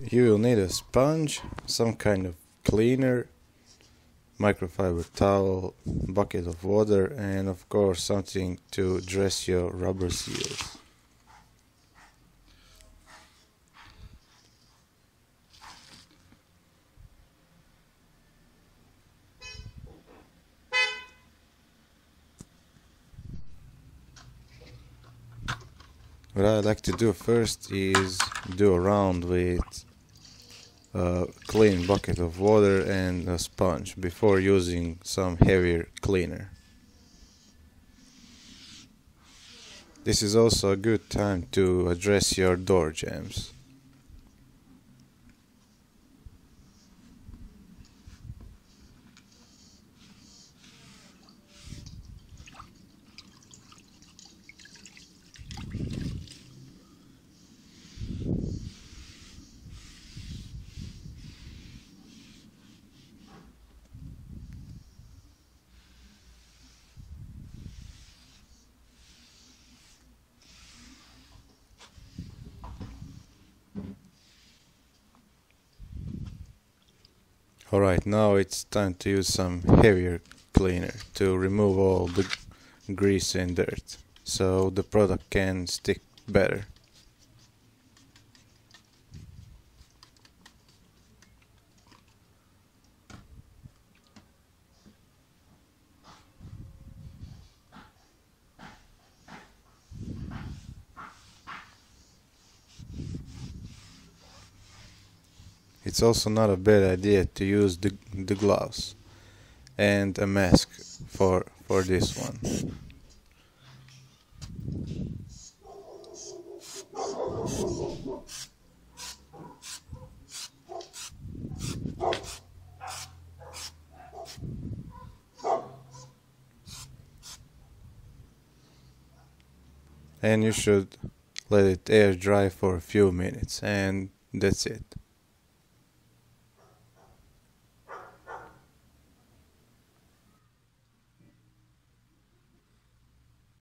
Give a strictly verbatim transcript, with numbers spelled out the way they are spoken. You will need a sponge, some kind of cleaner, microfiber towel, bucket of water, and of course something to dress your rubber seals. What I like to do first is do a round with a clean bucket of water and a sponge before using some heavier cleaner. This is also a good time to address your door jams. Alright, now it's time to use some heavier cleaner to remove all the grease and dirt, so the product can stick better. It's also not a bad idea to use the, the gloves and a mask for, for this one. And you should let it air dry for a few minutes, and that's it.